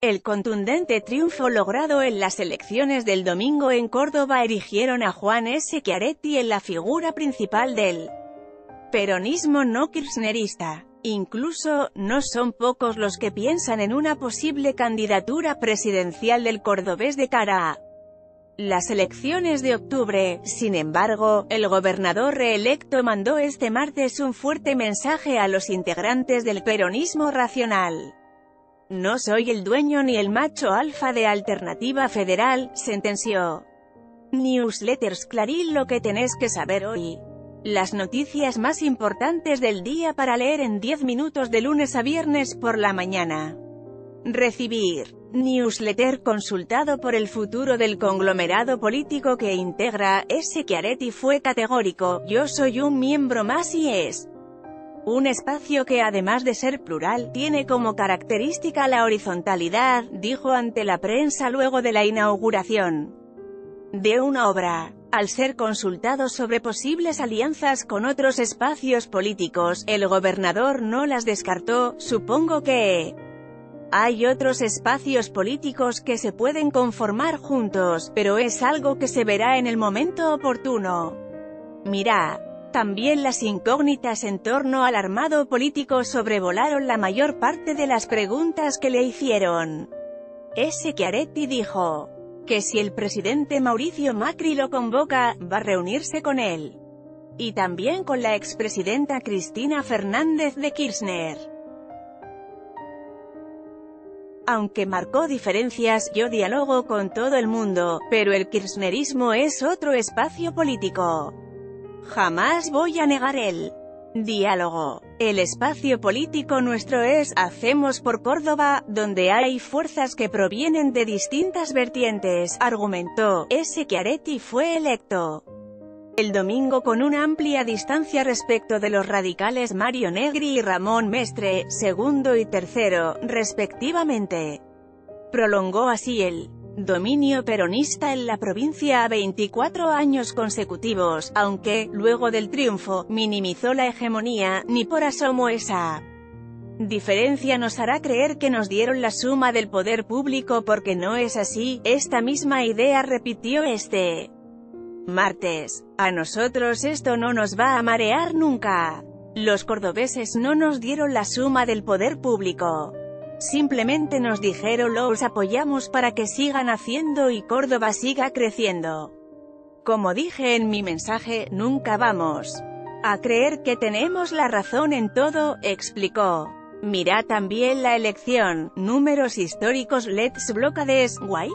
El contundente triunfo logrado en las elecciones del domingo en Córdoba erigieron a Juan Schiaretti en la figura principal del peronismo no kirchnerista. Incluso, no son pocos los que piensan en una posible candidatura presidencial del cordobés de cara a las elecciones de octubre. Sin embargo, el gobernador reelecto mandó este martes un fuerte mensaje a los integrantes del peronismo racional. No soy el dueño ni el macho alfa de Alternativa Federal, sentenció. Newsletters Clarín. Lo que tenés que saber hoy. Las noticias más importantes del día para leer en 10 minutos de lunes a viernes por la mañana. Recibir. Newsletter consultado por el futuro del conglomerado político que integra. Schiaretti fue categórico: yo soy un miembro más y es un espacio que además de ser plural, tiene como característica la horizontalidad, dijo ante la prensa luego de la inauguración de una obra. Al ser consultado sobre posibles alianzas con otros espacios políticos, el gobernador no las descartó. Supongo que hay otros espacios políticos que se pueden conformar juntos, pero es algo que se verá en el momento oportuno. Mirá. También las incógnitas en torno al armado político sobrevolaron la mayor parte de las preguntas que le hicieron. Schiaretti dijo que si el presidente Mauricio Macri lo convoca, va a reunirse con él. Y también con la expresidenta Cristina Fernández de Kirchner. Aunque marcó diferencias, yo dialogo con todo el mundo, pero el kirchnerismo es otro espacio político. Jamás voy a negar el diálogo. El espacio político nuestro es Hacemos por Córdoba, donde hay fuerzas que provienen de distintas vertientes, argumentó. Schiaretti fue electo el domingo con una amplia distancia respecto de los radicales Mario Negri y Ramón Mestre, segundo y tercero, respectivamente. Prolongó así el dominio peronista en la provincia a 24 años consecutivos, aunque, luego del triunfo, minimizó la hegemonía. Ni por asomo esa diferencia nos hará creer que nos dieron la suma del poder público, porque no es así. Esta misma idea repitió este martes. A nosotros esto no nos va a marear nunca. Los cordobeses no nos dieron la suma del poder público. Simplemente nos dijeron: los apoyamos para que sigan haciendo y Córdoba siga creciendo. Como dije en mi mensaje, nunca vamos a creer que tenemos la razón en todo, explicó. Mirá también la elección, números históricos. Let's block this, why?